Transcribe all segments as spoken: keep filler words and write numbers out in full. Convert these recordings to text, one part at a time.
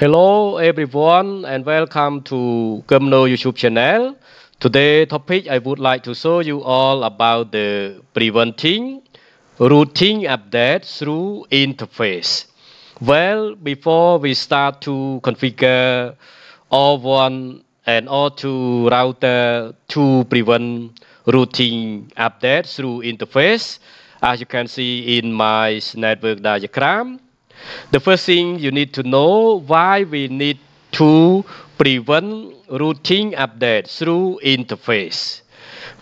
Hello everyone and welcome to K I M N O YouTube channel. Today topic I would like to show you all about the preventing routing updates through interface. Well, before we start to configure R one and R two router to prevent routing updates through interface, as you can see in my network diagram, the first thing you need to know why we need to prevent routing updates through interface.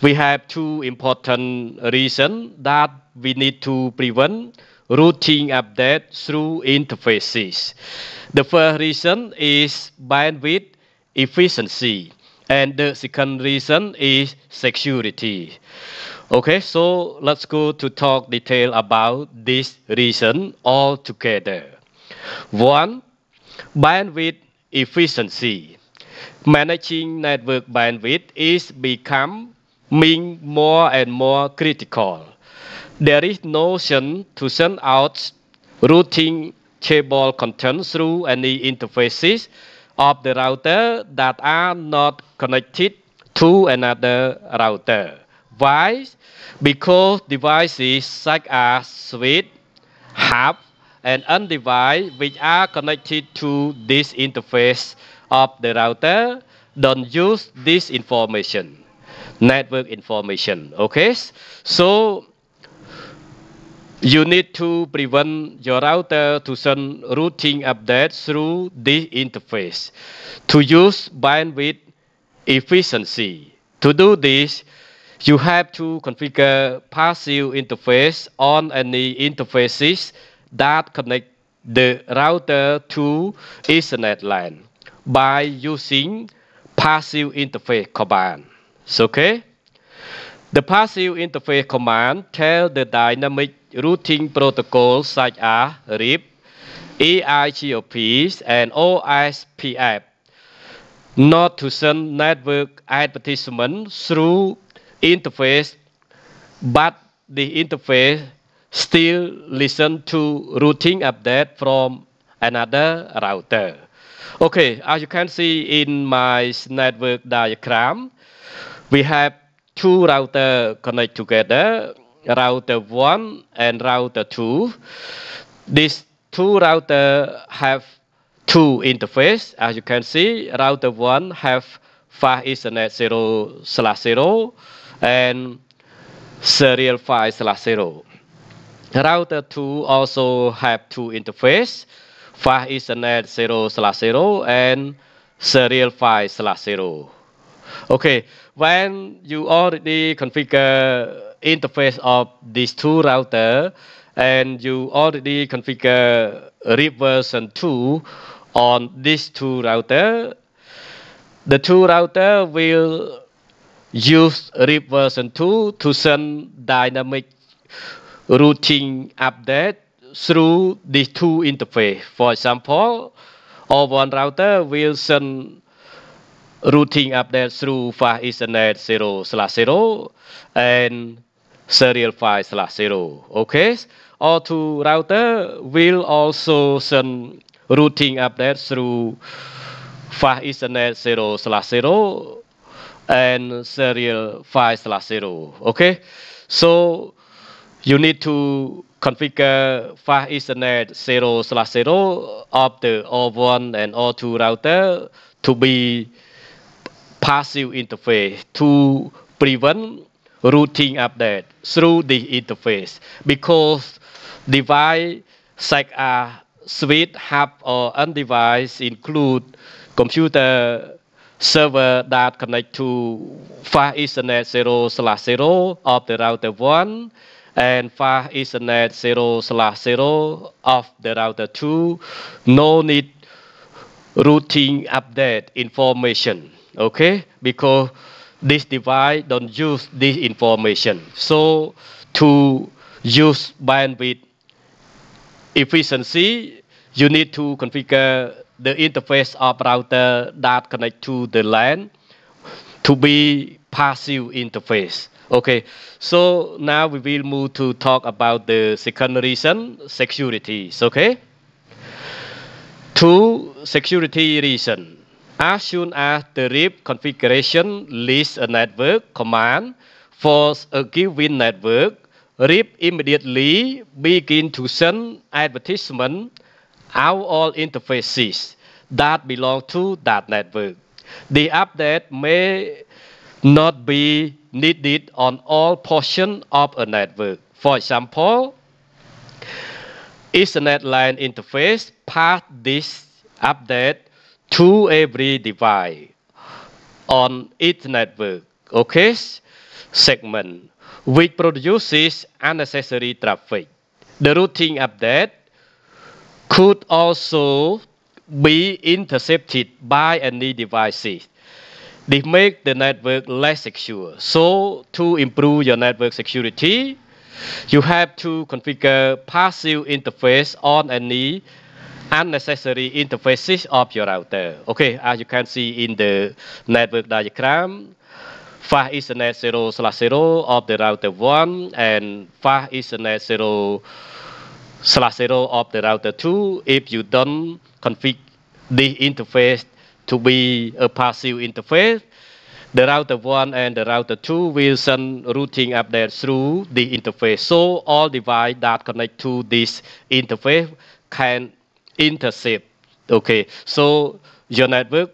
We have two important reasons that we need to prevent routing updates through interfaces. The first reason is bandwidth efficiency, and the second reason is security. Okay, so let's go to talk detail about this reason all together. One, bandwidth efficiency. Managing network bandwidth is becoming more and more critical. There is no notion to send out routing table contents through any interfaces of the router that are not connected to another router. Why? Because devices such as switch, hub, and end device which are connected to this interface of the router don't use this information, network information. Okay, so you need to prevent your router to send routing updates through this interface. To use bandwidth efficiency, to do this, you have to configure passive interface on any interfaces that connect the router to Ethernet LAN by using passive interface command. Okay? The passive interface command tells the dynamic routing protocols such as R I P, E I G R P, and O S P F not to send network advertisements through interface, but the interface still listen to routing update from another router. Okay, as you can see in my network diagram, we have two routers connect together, router one and router two. These two routers have two interfaces. As you can see, router one have FastEthernet zero slash zero and Serial five slash zero. Router two also have two interfaces, FastEthernet zero slash zero and Serial five slash zero. Okay, when you already configure interface of these two routers and you already configure R I P version two on these two routers, the two routers will use R I P version two to send dynamic routing update through the two interface. For example, R one router will send routing update through FastEthernet zero slash zero and Serial five slash zero. Okay, R two router will also send routing update through FastEthernet zero slash zero and Serial five slash zero. Okay, so you need to configure FastEthernet zero slash zero of the R one and R two router to be passive interface to prevent routing update through the interface, because device such as switch, hub, or end device include computer server that connect to FastEthernet zero slash zero of the router one and FastEthernet zero slash zero of the router two. No need routing update information, okay, because this device don't use this information. So to use bandwidth efficiency, you need to configure the interface of router that connect to the LAN to be passive interface. Okay, so now we will move to talk about the second reason, security. Okay, Two, security reason. As soon as the R I P configuration lists a network command for a given network, R I P immediately begin to send advertisement out all interfaces that belong to that network. The update may not be needed on all portions of a network. For example, Ethernet LAN interface pass this update to every device on its network, okay, segment, which produces unnecessary traffic. The routing update could also be intercepted by any devices. They make the network less secure. So to improve your network security, you have to configure passive interface on any unnecessary interfaces of your router. Okay, as you can see in the network diagram, Fast Ethernet zero slash zero of the router one and Fast Ethernet zero slash zero of the router two. If you don't configure the interface to be a passive interface, the router one and the router two will send routing updates through the interface. So all devices that connect to this interface can intercept. Okay, so your network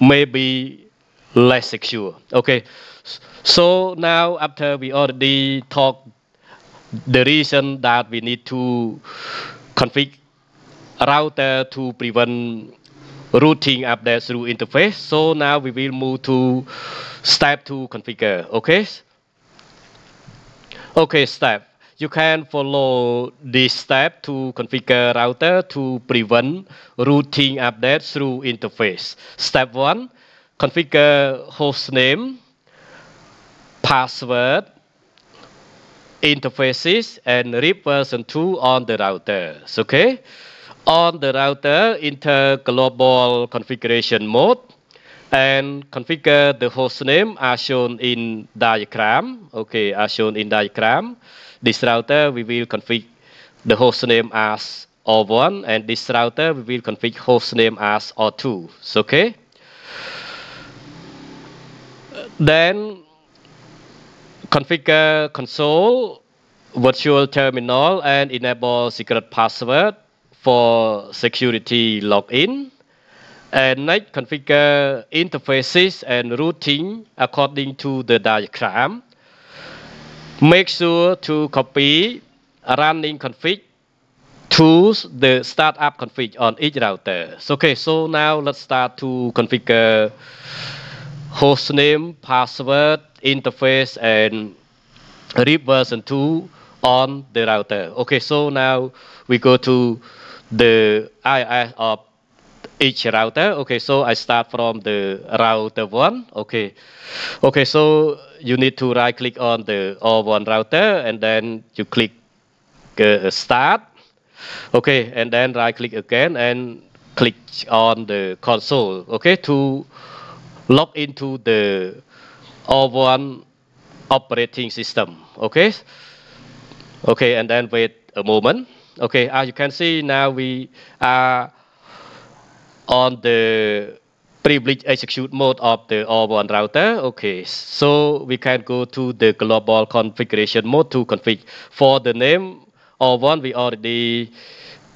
may be less secure. Okay, so now after we already talked the reason that we need to configure router to prevent routing updates through interface. So now we will move to step to configure. Okay. Okay, step. You can follow this step to configure router to prevent routing updates through interface. Step one, configure hostname, password, interfaces, and R I P version two on the router. Okay. On the router, enter global configuration mode and configure the hostname as shown in diagram. Okay, as shown in diagram. This router, we will configure the hostname as R one, and this router, we will configure hostname as R two. Okay. Then configure console, virtual terminal, and enable secret password for security login. And next, configure interfaces and routing according to the diagram. Make sure to copy running config to the startup config on each router. Okay, so now let's start to configure hostname, password, interface, and R I P version two on the router. Okay, so now we go to the I S of each router. Okay, so I start from the router one. Okay, okay, so you need to right click on the R one router and then you click uh, start. Okay, and then right click again and click on the console. Okay, to log into the R one operating system. Okay, okay, and then wait a moment. Okay, as you can see, now we are on the privileged execute mode of the R one router. Okay, so we can go to the global configuration mode to configure. For the name R one, we already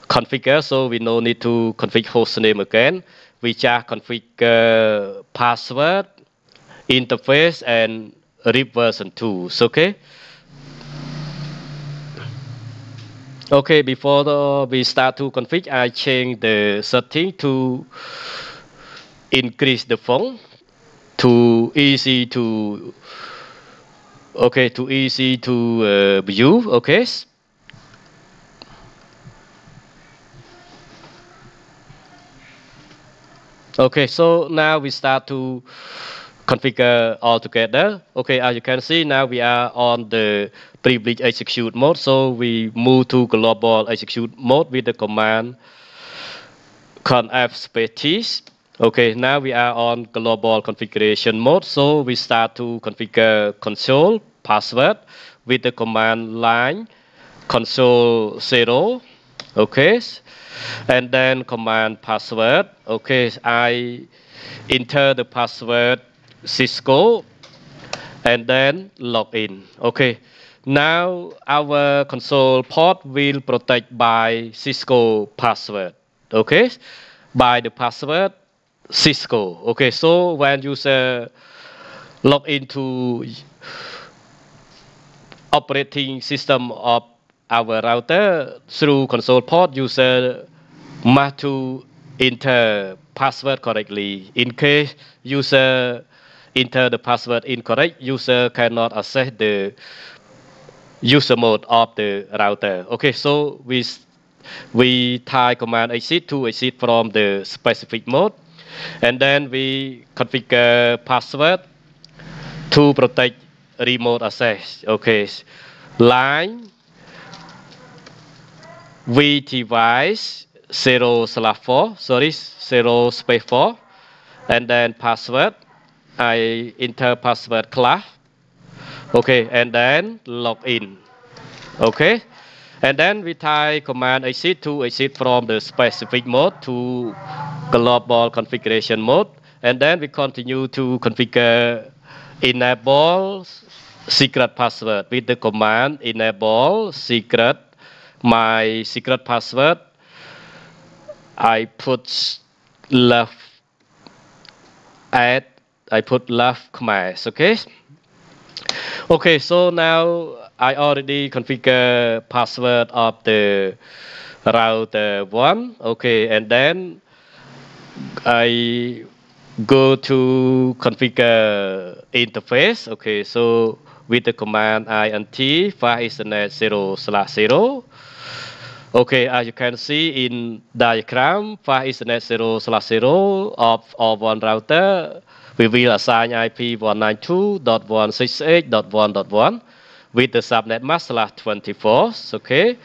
configure, so we no need to configure hostname again. We just configure password, interface, and R I P version two. Okay. Okay, before the, we start to configure, I change the setting to increase the font to easy to okay to easy to uh, view. Okay. Okay, so now we start to configure all together. Okay, as you can see, now we are on the privileged execute mode, so we move to global execute mode with the command conf space t. Okay, now we are on global configuration mode, so we start to configure console password with the command line console zero. Okay, and then command password. Okay, I enter the password Cisco and then log in. Okay, now our console port will protect by Cisco password. Okay, by the password Cisco. Okay, so when user log into operating system of our router through console port, user must to enter password correctly. In case user enter the password incorrect, user cannot access the user mode of the router. Okay, so we we type command exit to exit from the specific mode, and then we configure password to protect remote access. Okay, line V device zero slash four, sorry, zero space four, and then password. I enter password class. Okay, and then log in. Okay, and then we type command exit to exit from the specific mode to global configuration mode, and then we continue to configure enable secret password with the command enable secret. My secret password, I put love at I put love commands. Okay. Okay, so now I already configure password of the router one. Okay, and then I go to configure interface. Okay, so with the command int FastEthernet zero slash zero. Okay, as you can see in diagram, FastEthernet zero slash zero of R one router, we will assign I P one ninety-two dot one sixty-eight dot one dot one with the subnet mask slash twenty-four. Okay,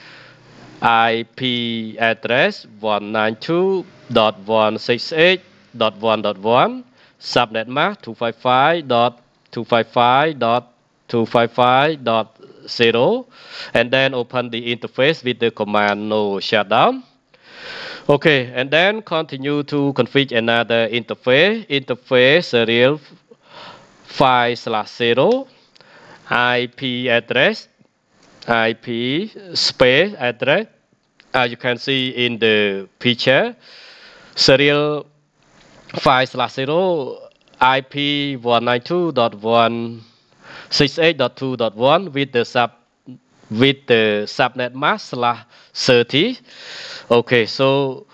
I P address one ninety-two dot one sixty-eight dot one dot one, subnet mask two fifty-five dot two fifty-five dot two fifty-five dot zero, and then open the interface with the command no shutdown. Okay, and then continue to configure another interface, interface serial five slash zero, I P address, I P space address, as you can see in the picture, serial five slash zero, I P one ninety-two dot one sixty-eight dot two dot one with the sub with the subnet mask slash thirty. Okay, so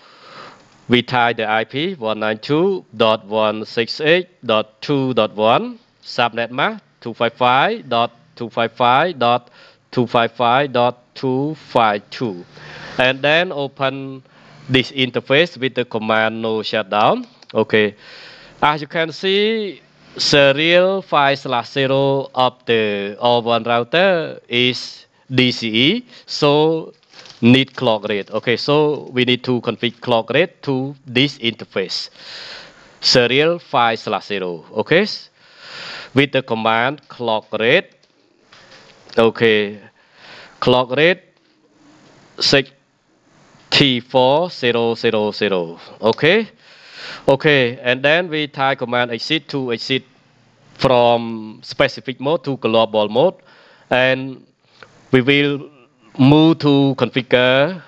we tie the I P one ninety-two dot one sixty-eight dot two dot one, subnet mask two fifty-five dot two fifty-five dot two fifty-five dot two fifty-two, and then open this interface with the command no shutdown. Okay, as you can see, serial five slash zero of the R one router is D C E, so need clock rate. Okay, so we need to configure clock rate to this interface, serial five slash zero. Okay, with the command clock rate. Okay, clock rate six T four zero zero zero. Okay. Okay, and then we type command exit to exit from specific mode to global mode, and we will move to configure.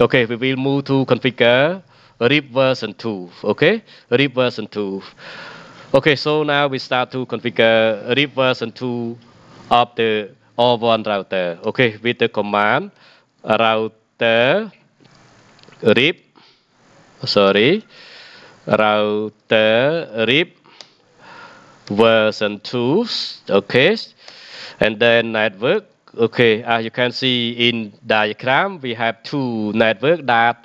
Okay, we will move to configure R I P version two. Okay, R I P version two. Okay, so now we start to configure R I P version two of the R one router. Okay, with the command router R I P, sorry, router R I P version two. Okay, and then network. Okay, as you can see in diagram, we have two networks that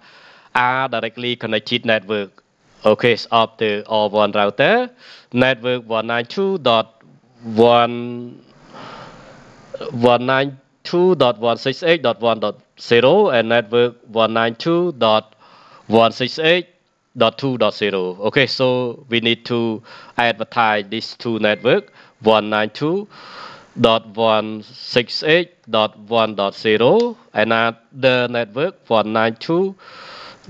are directly connected network. Okay, of the R one router, network one ninety-two dot one ninety-two dot one sixty-eight dot one dot zero and network one ninety-two dot one sixty-eight dot two dot zero. Okay, so we need to advertise these two network, 192 dot one sixty-eight dot one dot zero and other network one ninety-two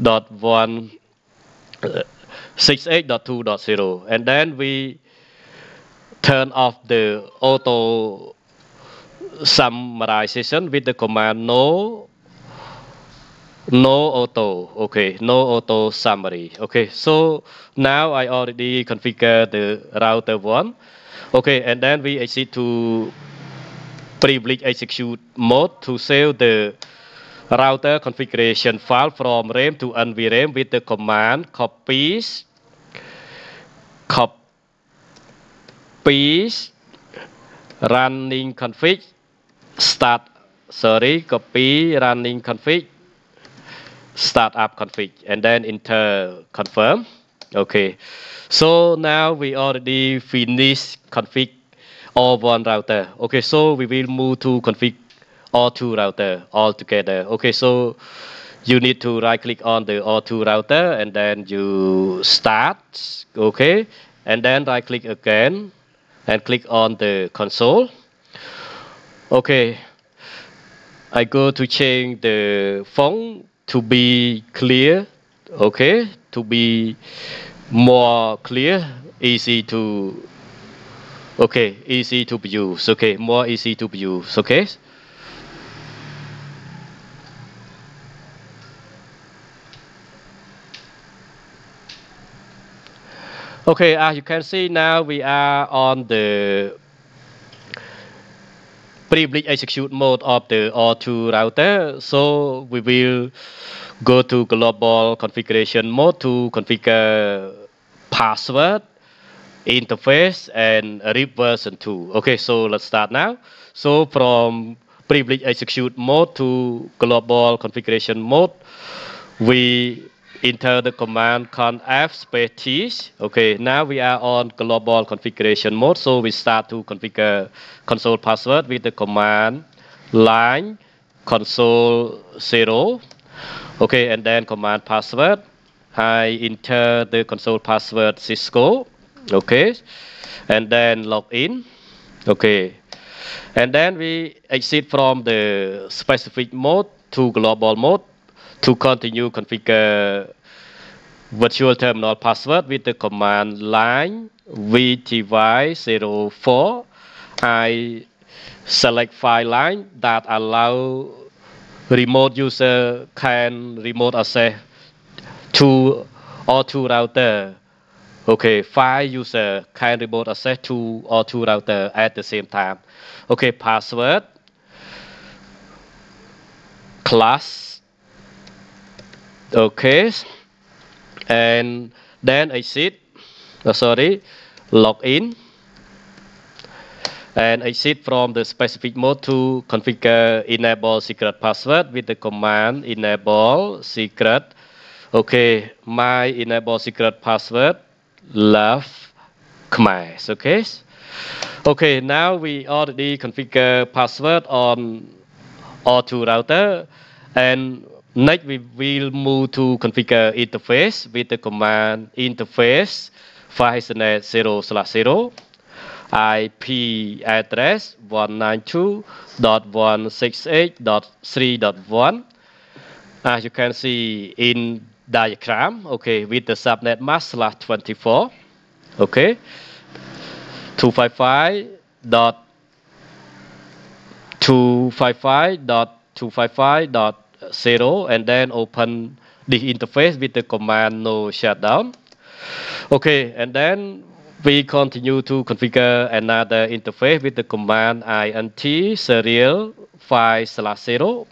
dot one sixty-eight dot two dot zero, and then we turn off the auto summarization with the command no no auto. Okay, no auto summary. Okay, so now I already configured the router one. Okay, and then we exit to privilege execute mode to save the router configuration file from RAM to N V RAM with the command copies copies running config start sorry copy running config startup config, and then enter confirm. Okay, so now we already finished config R one router. Okay, so we will move to config R two router all together. Okay, so you need to right click on the R two router and then you start. Okay, and then right click again and click on the console. Okay, I go to change the font to be clear. Okay, to be more clear, easy to okay easy to use. Okay, more easy to use. Okay, okay as you can see, now we are on the privilege execute mode of the R two router. So we will go to global configuration mode to configure password, interface, and R I P version two. Okay, so let's start now. So from privilege execute mode to global configuration mode, we enter the command conf space T. Okay, now we are on global configuration mode. So we start to configure console password with the command line console zero. Okay, and then command password. I enter the console password Cisco. Okay, and then log in. Okay, and then we exit from the specific mode to global mode to continue configure virtual terminal password with the command line V T Y zero four. I select file line that allow remote user can remote access to R two router. Okay, five user can remote access to R two router at the same time. Okay, password class. Okay, and then exit. Oh, sorry, log in and exit from the specific mode to configure enable secret password with the command enable secret. Okay, my enable secret password lovekma. Okay, okay, now we already configure password on R two router, and next we will move to configure interface with the command interface FastEthernet zero slash zero. I P address one ninety-two dot one sixty-eight dot three dot one. As you can see in diagram, okay, with the subnet mask slash twenty-four, okay, two fifty-five dot two fifty-five dot two fifty-five dot zero, and then open the interface with the command no shutdown. Okay, and then we continue to configure another interface with the command int serial five slash zero,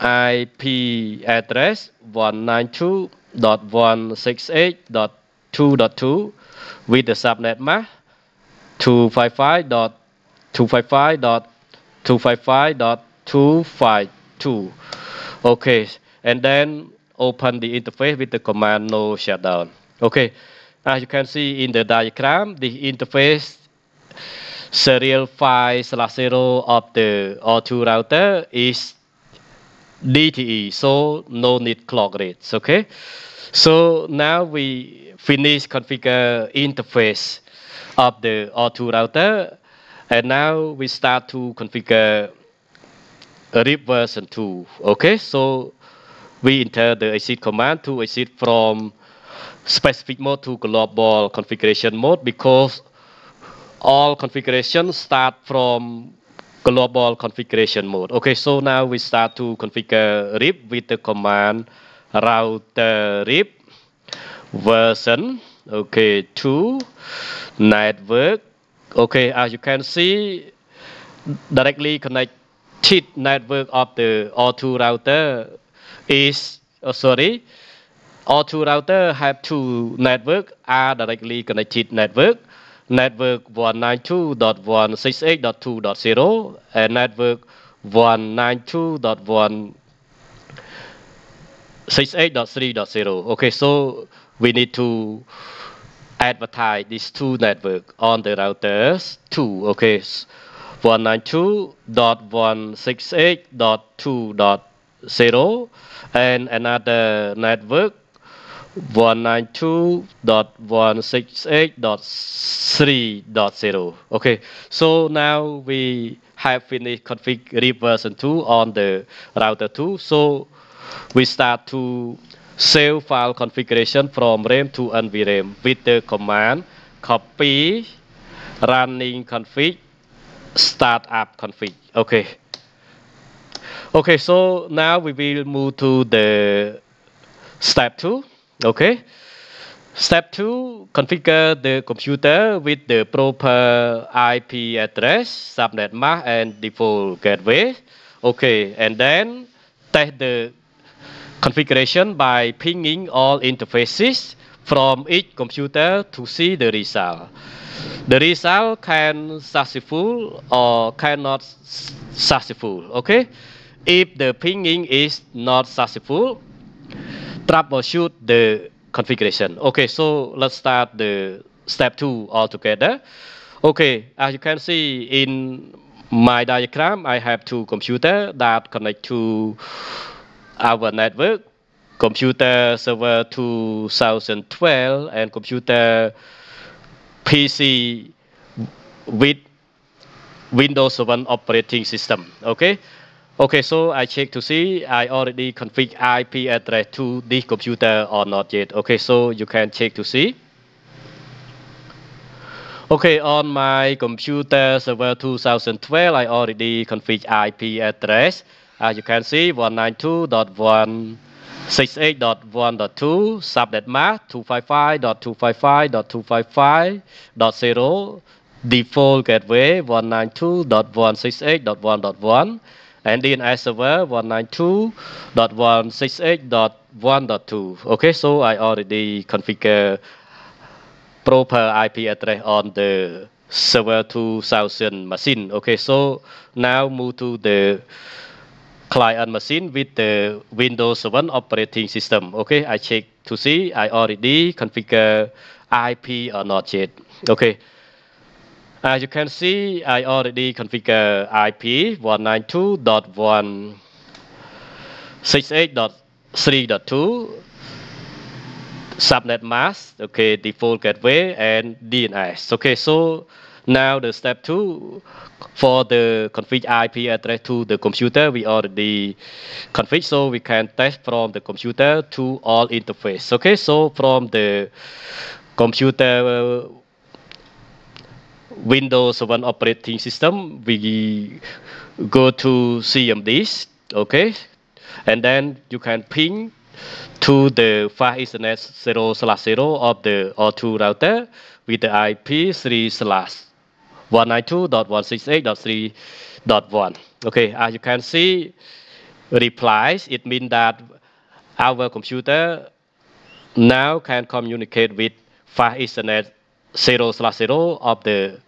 I P address one ninety-two dot one sixty-eight dot two dot two with the subnet mask two fifty-five dot two fifty-five dot two fifty-five dot two fifty-two. Okay, and then open the interface with the command no shutdown. Okay, as you can see in the diagram, the interface serial five slash zero of the R two router is D T E, so no need clock rates. Okay, so now we finish configure interface of the R two router. And now we start to configure R I P version two. Okay, so we enter the exit command to exit from specific mode to global configuration mode, because all configurations start from global configuration mode. Okay, so now we start to configure R I P with the command router R I P version, okay, two network. Okay, as you can see, directly connected network of the R two router is, oh, sorry, R two router have two network, are directly connected network, network one ninety-two dot one sixty-eight dot two dot zero and network one ninety-two dot one sixty-eight dot three dot zero. Okay, so we need to advertise these two network on the routers two. Okay, one ninety-two dot one sixty-eight dot two dot zero and another network one ninety-two dot one sixty-eight dot three dot zero. Okay, so now we have finished config R I P version two on the router two. So we start to save file configuration from RAM to N V RAM with the command copy running config startup config. Okay. Okay, so now we will move to the step two. Okay. Step two, configure the computer with the proper I P address, subnet mask, and default gateway. Okay, and then test the configuration by pinging all interfaces from each computer to see the result. The result can successful or cannot successful. Okay, if the pinging is not successful, troubleshoot the configuration. Okay, so let's start the step two altogether. Okay, as you can see in my diagram, I have two computers that connect to our network, computer server two thousand twelve and computer P C with Windows seven operating system. Okay, okay. So I check to see I already config I P address to this computer or not yet. Okay, so you can check to see. Okay, on my computer server two thousand twelve, I already config I P address. As you can see, one ninety-two dot one sixty-eight dot one dot two, subnet mask two fifty-five dot two fifty-five dot two fifty-five dot zero, default gateway one ninety-two dot one sixty-eight dot one dot one, and D N S server one ninety-two dot one sixty-eight dot one dot two. Okay, so I already configure proper I P address on the server two thousand machine. Okay, so now move to the client machine with the Windows seven operating system. Okay, I check to see I already configure I P or not yet. Okay, as you can see, I already configure I P one ninety-two dot one sixty-eight dot three dot two, subnet mask, okay, default gateway and D N S. Okay, so now the step two, for the config I P address to the computer, we already config, so we can test from the computer to all interface. Okay, so from the computer Windows seven operating system, we go to C M Ds, okay, and then you can ping to the FastEthernet zero slash zero of the R two router with the I P three slash one ninety-two dot one sixty-eight dot three dot one. Okay, as you can see, replies, it means that our computer now can communicate with FastEthernet zero slash zero of the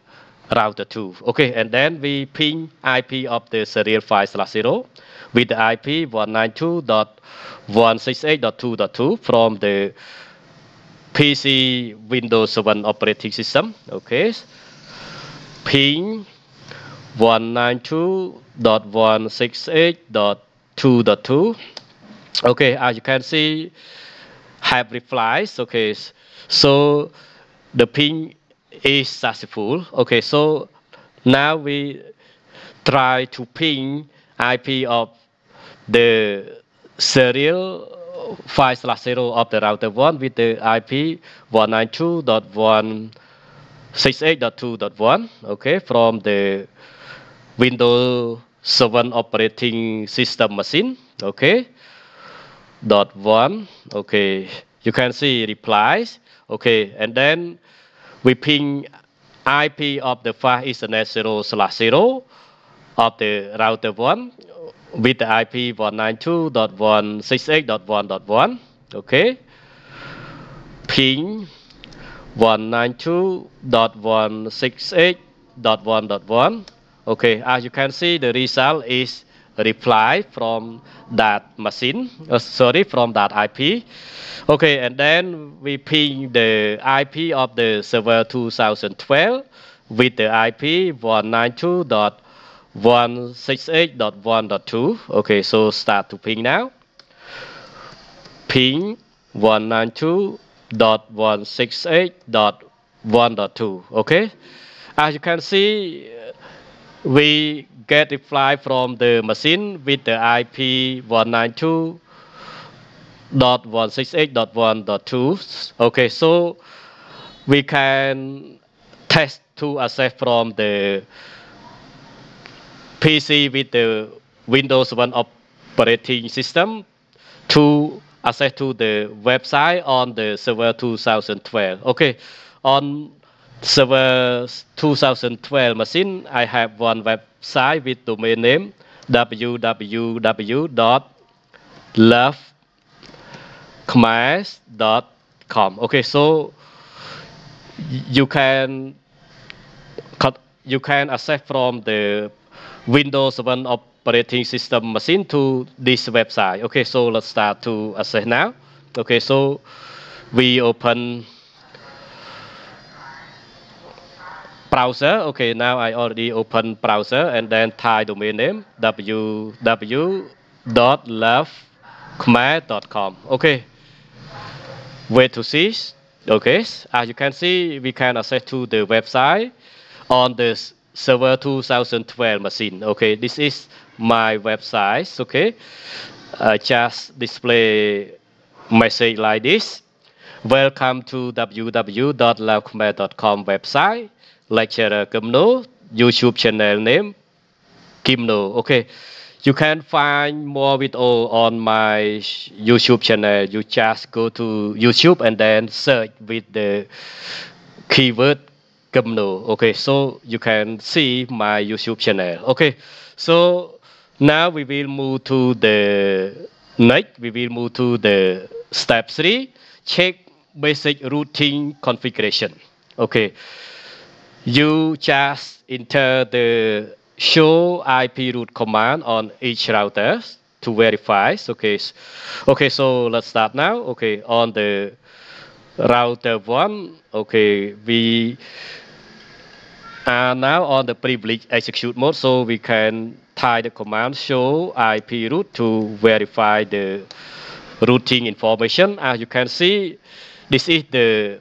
router two. Okay, and then we ping I P of the serial five slash zero with the I P one ninety-two dot one sixty-eight dot two dot two from the P C Windows seven operating system. Okay, ping one ninety-two dot one sixty-eight dot two dot two. Okay, as you can see, have replies. Okay, so the ping is successful. Okay, so now we try to ping I P of the serial five slash zero of the router one with the I P one ninety-two dot one sixty-eight dot two dot one, okay, from the Windows seven operating system machine, okay, dot one, okay, you can see replies, okay, and then we ping I P of the FastEthernet zero slash zero of the router one with the I P one ninety-two dot one sixty-eight dot one dot one, okay, ping one ninety-two dot one sixty-eight dot one dot one, okay, as you can see, the result is reply from that machine, uh, sorry, from that I P, okay, and then we ping the I P of the server two thousand twelve with the I P one ninety-two dot one sixty-eight dot one dot two, okay, so start to ping now, ping one ninety-two dot one sixty-eight dot one dot two, okay, as you can see, we get reply from the machine with the I P one ninety-two dot one sixty-eight dot one dot two, okay, so we can test to access from the P C with the Windows seven operating system to access to the website on the server two thousand twelve, okay, on server two thousand twelve machine, I have one website with domain name w w w dot lovekma dot com. Okay, so you can you can access from the Windows seven operating system machine to this website. Okay, so let's start to access now. Okay, so we open browser. Okay, now I already open browser and then type domain name w w w dot lovekma dot com. Okay, wait to see. Okay, as you can see, we can access to the website on the server two thousand twelve machine. Okay, this is my website. Okay, uh, just display message like this. Welcome to w w w dot lovekma dot com website. Lecturer Kim No, YouTube channel name Kim No. Okay, you can find more video on my YouTube channel. You just go to YouTube and then search with the keyword Kim No. Okay, so you can see my YouTube channel. Okay, so now we will move to the next. We will move to the step three. Check basic routing configuration. Okay. You just enter the show I P route command on each router to verify. Okay, okay, so let's start now. Okay, on the router one, okay, we are now on the privileged execute mode, so we can type the command show I P route to verify the routing information. As you can see, this is the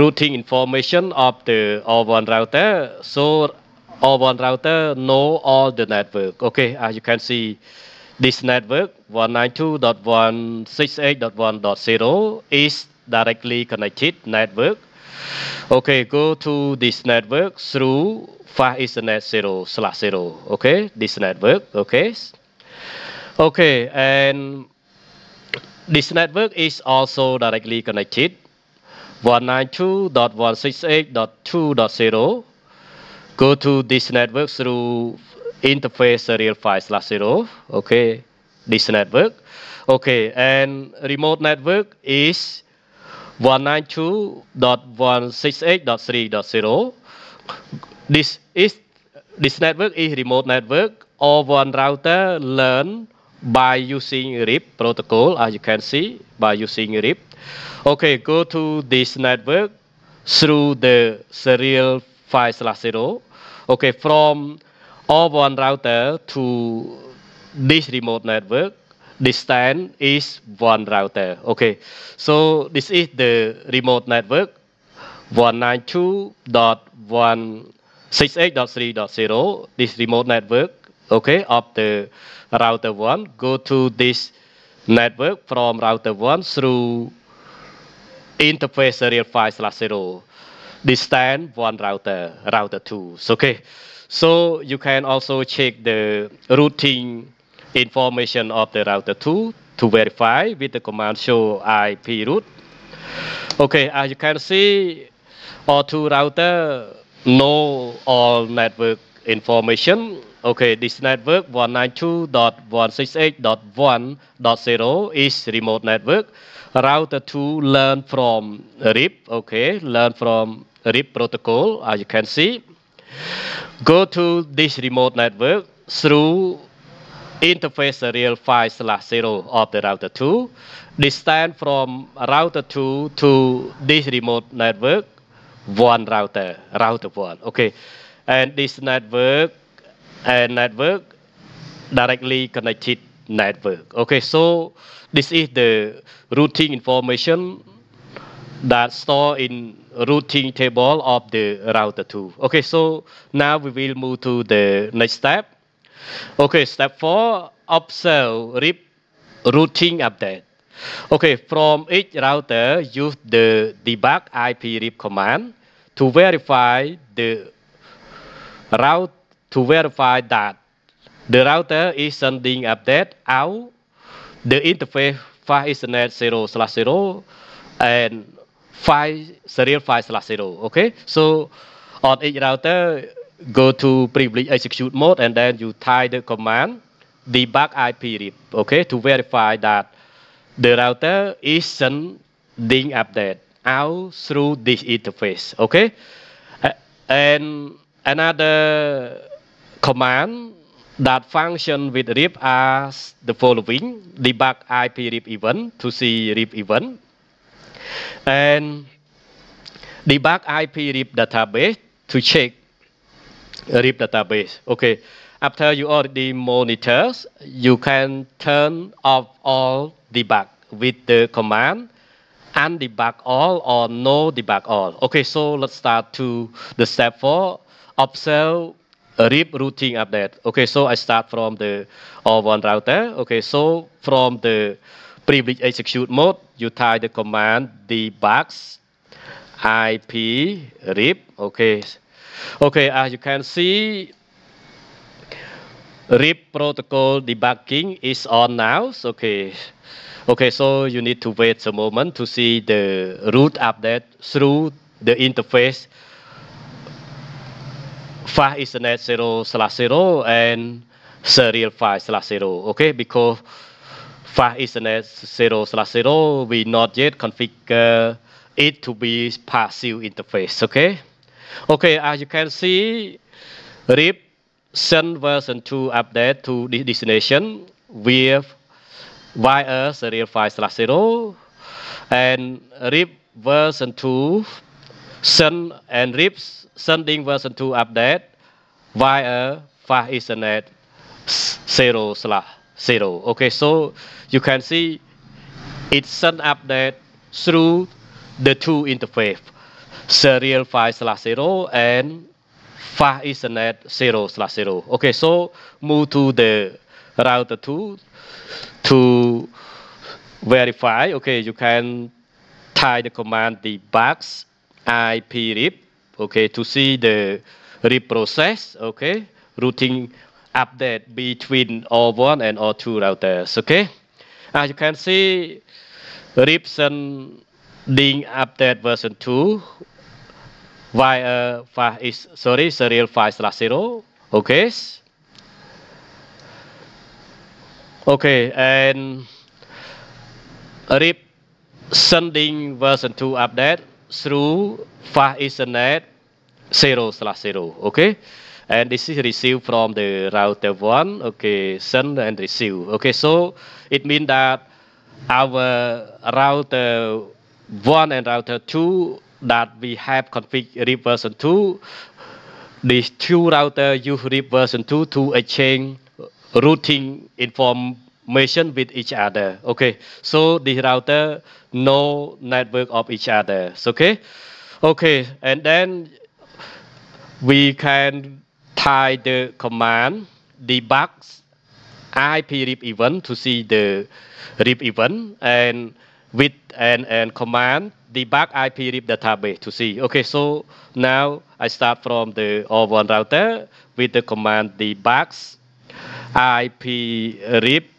routing information of the R one router. So R one router know all the network. Okay, as you can see, this network one ninety-two dot one sixty-eight dot one dot zero is directly connected network. Okay, go to this network through FastEthernet zero slash zero. Okay, this network. Okay, okay, and this network is also directly connected one ninety-two dot one sixty-eight dot two dot zero. Go to this network through interface serial five slash zero. Okay, this network. Okay, and remote network is one ninety-two dot one sixty-eight dot three dot zero. This is this network is remote network. R one router learn by using R I P protocol, as you can see, by using R I P. Okay, go to this network through the serial five slash zero. Okay, from R one router to this remote network, distance is one router. Okay, so this is the remote network one ninety-two dot one sixty-eight dot three dot zero, this remote network, okay, of the router one. Go to this network from router one through interface serial five slash zero, distant one router, router two. Okay, so you can also check the routing information of the router two to verify with the command show I P route. Okay, as you can see, R two router know all network information. Okay, this network one ninety-two dot one sixty-eight dot one dot zero is remote network. Router two learn from R I P, okay, learn from R I P protocol, as you can see. Go to this remote network through interface serial five slash zero of the router two. Distance from router two to this remote network, one router, router one, okay. And this network and network directly connected network. Okay, so this is the routing information that stored in routing table of the router two. Okay, so now we will move to the next step. Okay, step four, observe R I P routing update. Okay, from each router, use the debug I P R I P command to verify the route to verify that the router is sending update out the interface FastEthernet zero slash zero and five serial five slash zero. Okay, so on each router, go to privilege execute mode and then you type the command debug I P R I P, okay, to verify that the router is sending update out through this interface. Okay, and another command that function with R I P are the following: debug I P R I P event to see R I P event, and debug I P R I P database to check R I P database. Okay, after you already monitors, you can turn off all debug with the command and debug all or no debug all. Okay, so let's start to the step four, observe R I P routing update. Okay, so I start from the R one router. Okay, so from the privilege execute mode, you type the command debug I P R I P. Okay, okay, as you can see, R I P protocol debugging is on now. Okay, okay, so you need to wait a moment to see the route update through the interface FastEthernet zero slash zero and serial five slash zero, okay, because FastEthernet zero slash zero we not yet configure it to be passive interface. Okay, okay, as you can see, R I P send version two update to this destination with via serial five slash zero, and R I P version two send and R I P sending version two update via FastEthernet zero slash zero. Okay, so you can see it send update through the two interface, serial five slash zero and FastEthernet zero slash zero. Okay, so move to the router two to verify. Okay, you can type the command debug I P R I P, okay, to see the R I P process, okay, routing update between R one and R two routers. Okay, as you can see, R I P sending update version two via five is sorry serial five slash zero. Okay, okay, and R I P sending version two update through FastEthernet zero slash zero. Okay, and this is received from the router one. Okay, send and receive. Okay, so it means that our router one and router two that we have configured R I P version two, these two routers use R I P version two to exchange routing inform with each other. Okay, so the router know network of each other. Okay, Okay, and then we can tie the command debug I P R I P event to see the R I P event, and with and, and command debug I P R I P database to see. Okay, so now I start from the R one router with the command debug I P R I P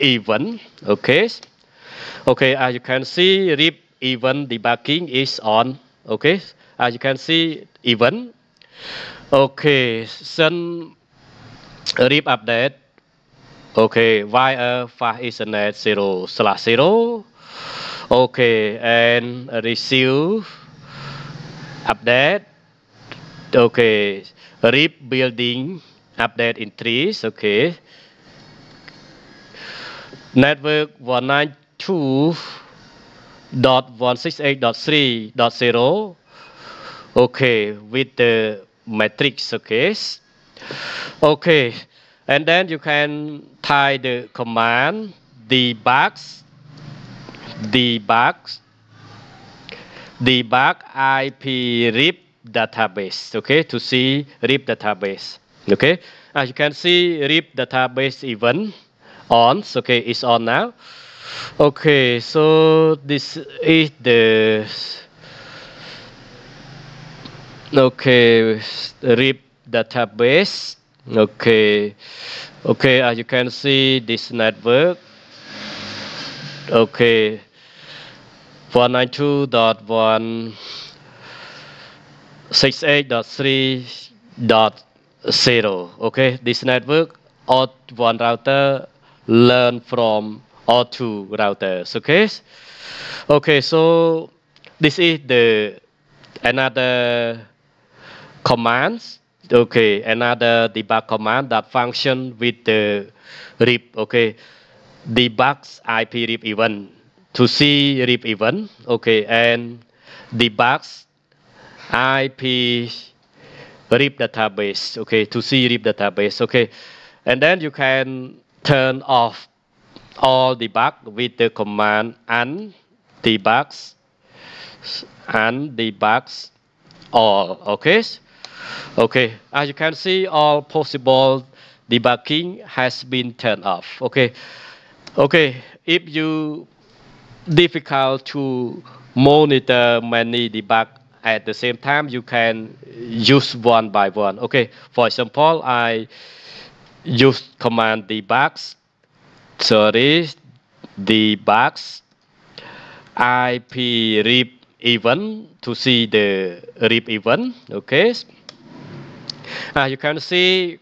event. Okay, okay, as you can see, R I P event debugging is on. Okay, as you can see, event. Okay, send R I P update. Okay, via FastEthernet zero slash zero. Okay, and receive update. Okay, R I P building update in trees. Okay, network one nine two dot one six eight dot three dot zero. Okay, with the matrix. Okay, okay. And then you can tie the command debug debug debug I P R I P database, okay, to see R I P database. Okay, as you can see, R I P database event on. Okay, it's on now. Okay, so this is the okay R I P database. Okay, okay, as you can see, this network, okay, one ninety-two dot one sixty-eight dot three dot zero. Okay, this network R one router learn from R two routers. Okay, okay, so this is the another commands. Okay, another debug command that function with the R I P. Okay, debug I P R I P event to see R I P event. Okay, and debug I P R I P database. Okay, to see R I P database. Okay, and then you can turn off all debug with the command and debug and debug all. Okay. Okay, as you can see, all possible debugging has been turned off. Okay, okay, if you difficult to monitor many debug at the same time, you can use one by one. Okay, for example, I use command debug, sorry, debug I P R I P event to see the R I P event. Okay. Uh, you can see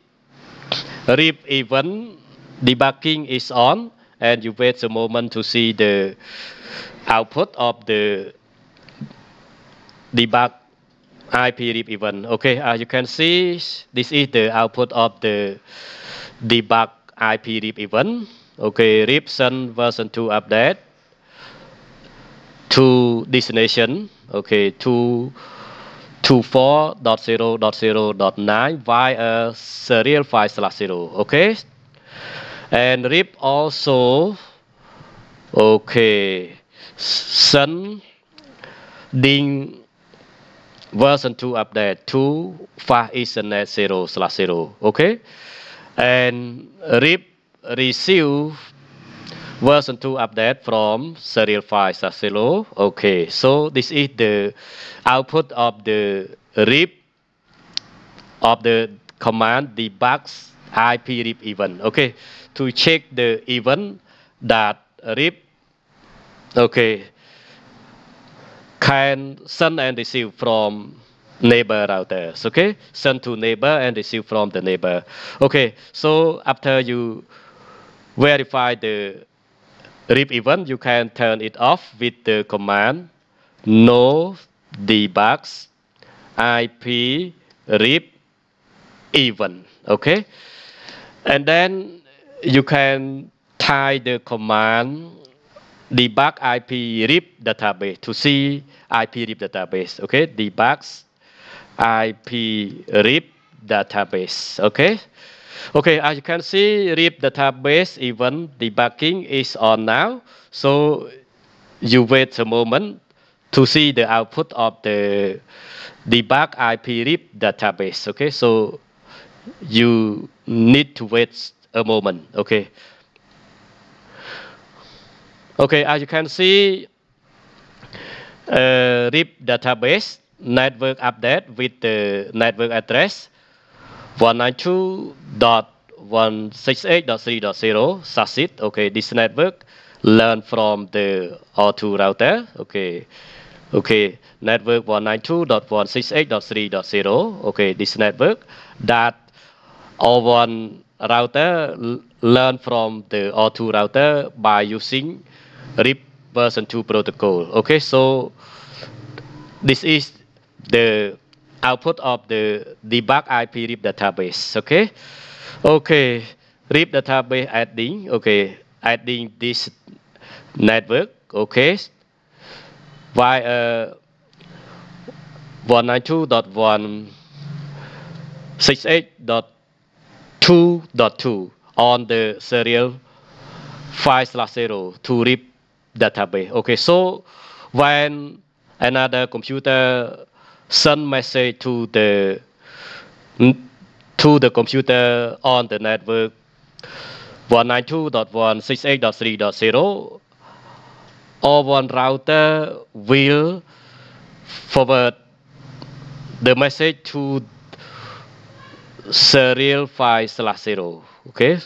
R I P event debugging is on, and you wait a moment to see the output of the debug I P R I P event. Okay, uh, you can see this is the output of the debug I P R I P event. Okay, R I P send version two update to destination. Okay, to two four dot zero dot zero dot nine via serial file slash zero. Okay, and R I P also okay send ding version two update to FastEthernet zero slash zero. Okay, and R I P receive version two update from serial file slash zero. Okay, so this is the output of the R I P of the command debug I P R I P event. Okay, to check the event that R I P okay can send and receive from neighbor routers. Okay, send to neighbor and receive from the neighbor. Okay, so after you verify the R I P event, you can turn it off with the command no debug I P R I P event. Okay, and then you can tie the command debug I P R I P database to see I P R I P database. Okay, debug I P R I P database. Okay. Okay, as you can see, R I P database event debugging is on now. So you wait a moment to see the output of the debug I P R I P database. Okay, so you need to wait a moment. Okay. Okay, as you can see, uh, R I P database network update with the network address one ninety-two dot one sixty-eight dot three dot zero subset. Okay, this network learn from the R two router. Okay, okay, network one ninety-two dot one sixty-eight dot three dot zero. Okay, this network that R one router learn from the R two router by using R I P version two protocol. Okay, so this is the output of the debug I P R I P database. Okay, okay, R I P database adding. Okay, adding this network. Okay, by uh, one ninety-two dot one sixty-eight dot two dot two on the serial five slash zero to R I P database. Okay, so when another computer send message to the to the computer on the network one ninety-two dot one sixty-eight dot three dot zero, R one router will forward the message to serial five slash zero. Okay,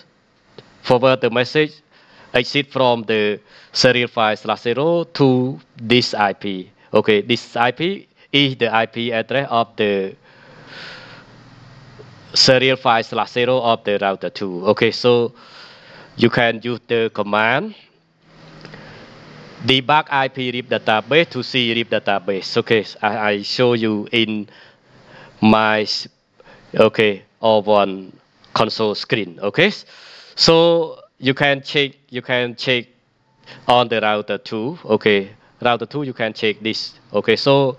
forward the message exit from the serial five slash zero to this I P. Okay, this I P is the I P address of the serial five slash zero of the router two. Okay, so you can use the command debug I P R I P database to see R I P database. Okay, I, I show you in my okay R one console screen. Okay, so you can check you can check on the router two. Okay, router two you can check this. Okay, so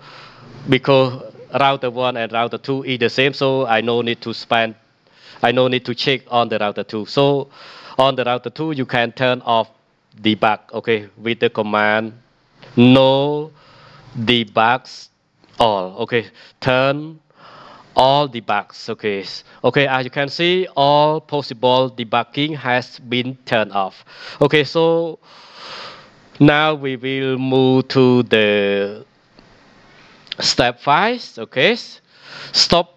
because router one and router two is the same, so I no need to span I no need to check on the router two. So on the router two you can turn off debug. Okay, with the command no debugs all. Okay, turn all debugs. Okay, okay, as you can see, all possible debugging has been turned off. Okay, so now we will move to the step five. Okay, stop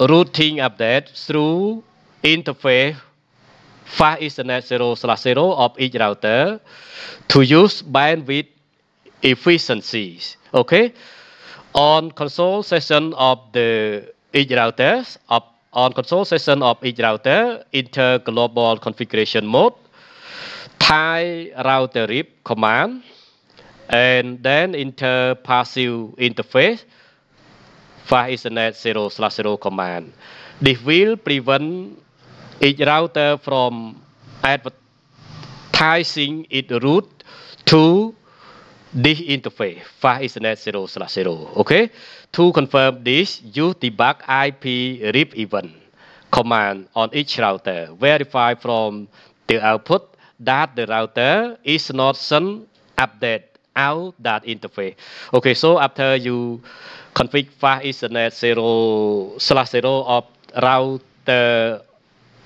routing update through interface FastEthernet zero slash zero of each router to use bandwidth efficiencies. Okay, on console session of the each router of on console session of each router, enter global configuration mode, type router R I P command, and then enter passive interface FastEthernet zero slash zero command. This will prevent each router from advertising its route to this interface FastEthernet zero slash zero. Okay, to confirm this, use debug I P R I P event command on each router. Verify from the output that the router is not sent update out that interface. Okay, so after you config FastEthernet zero slash zero of router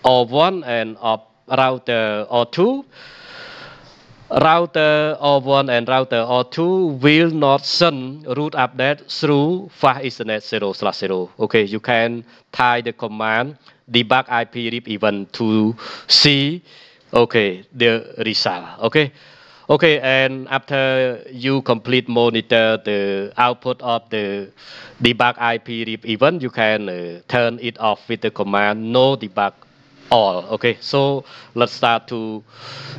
R one and of router R two, router R one and router R two will not send root update through FastEthernet zero slash zero. Okay, you can tie the command debug I P R I P event to see okay the result. Okay, okay, and after you complete monitor the output of the debug I P R I P event, you can uh, turn it off with the command no debug all. Okay, so let's start to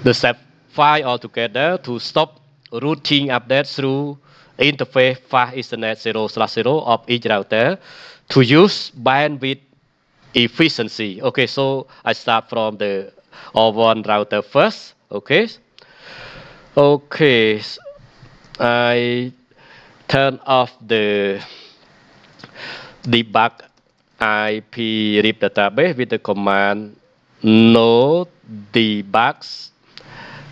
the step five altogether to stop routing updates through interface FastEthernet zero slash zero of each router to use bandwidth efficiency. Okay, so I start from the R one router first. Okay, okay, I turn off the debug I P R I P database with the command no debugs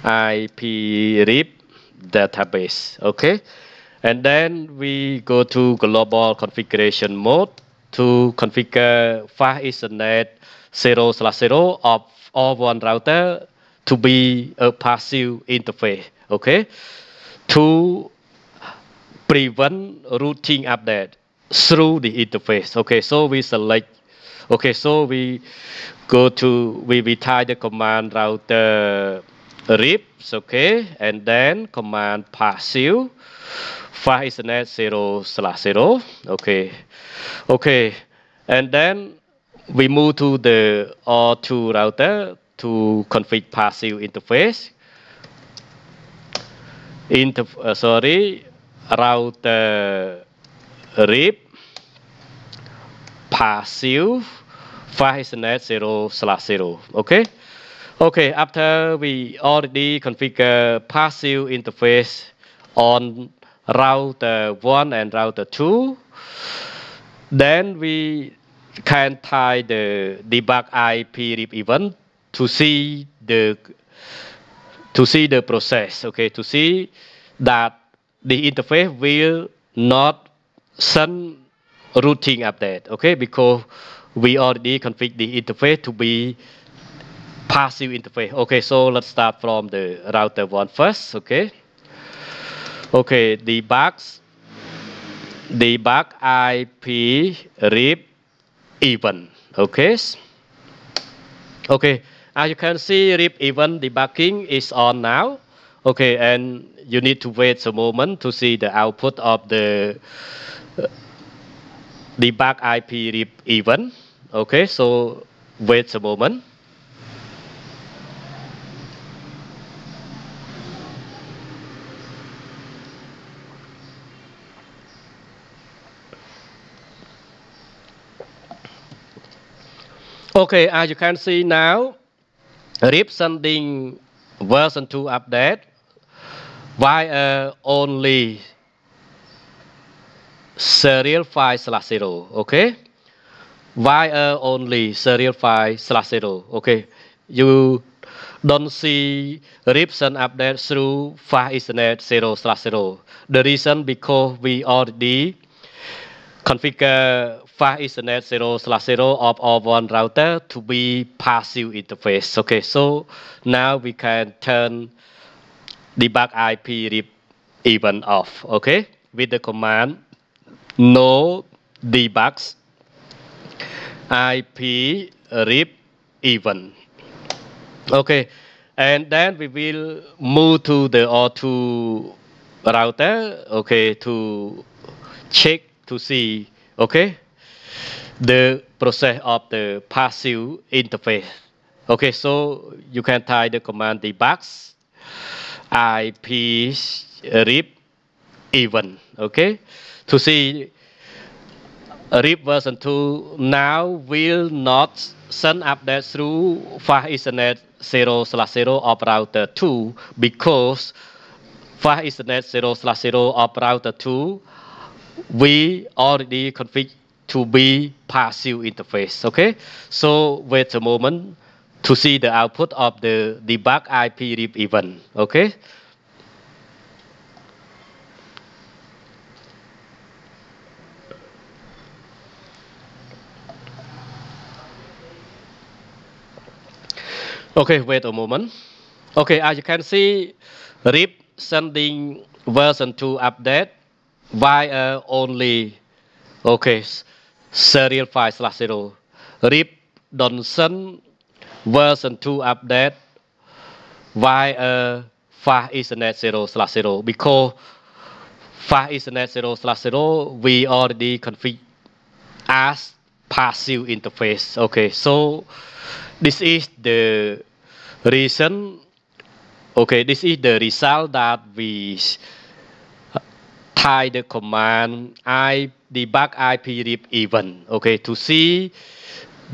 I P R I P database. Okay, And then we go to global configuration mode to configure FastEthernet zero slash zero of R one router to be a passive interface, okay? To prevent routing update through the interface, okay? So we select, okay, so we go to, we, we type the command router R I P, okay? And then command passive FastEthernet zero slash zero, okay? Okay, and then we move to the R two router to configure passive interface. Interf uh, sorry, router R I P passive FastEthernet zero slash zero. Okay, okay. After we already configure passive interface on router one and router two, then we can tie the debug I P R I P event to see the to see the process, okay, to see that the interface will not send routing update, okay, because we already configured the interface to be passive interface. Okay, so let's start from the router one first, okay. Okay, debug debug I P R I P event, okay. Okay, as you can see, R I P event debugging is on now. Okay, and you need to wait a moment to see the output of the debug I P R I P event. Okay, so wait a moment. Okay, as you can see now, R I P sending version two update via only serial file slash zero. Okay, via only serial file slash zero. Okay, you don't see R I P send update through FastEthernet zero slash zero. The reason because we already configure FastEthernet zero slash zero of R one router to be passive interface. Okay, so now we can turn debug I P R I P event off, okay, with the command no debugs I P R I P event. Okay, and then we will move to the R two router, okay, to check to see, okay, the process of the passive interface. Okay, so you can type the command debugs I P R I P event, okay, to see R I P version two now will not send updates through FastEthernet zero slash zero of router two because FastEthernet zero slash zero of router two we already configured to be passive interface, okay? So wait a moment to see the output of the debug I P R I P event, okay? Okay, wait a moment. Okay, as you can see, R I P sending version two update via only, okay, serial file slash zero. R I P don't send version two update via FastEthernet zero slash zero because FastEthernet zero slash zero we already configured as passive interface. Okay, so this is the reason. Okay, this is the result that we type the command I debug I P R I P event, okay, to see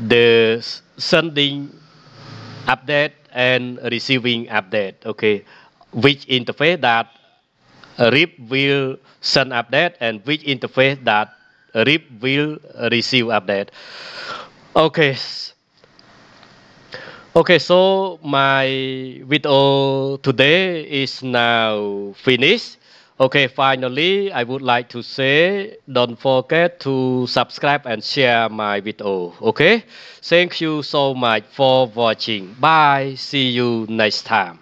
the sending update and receiving update, okay, which interface that R I P will send update and which interface that R I P will receive update. Okay, okay, so my video today is now finished. Okay, finally, I would like to say, don't forget to subscribe and share my video, okay? Thank you so much for watching. Bye, see you next time.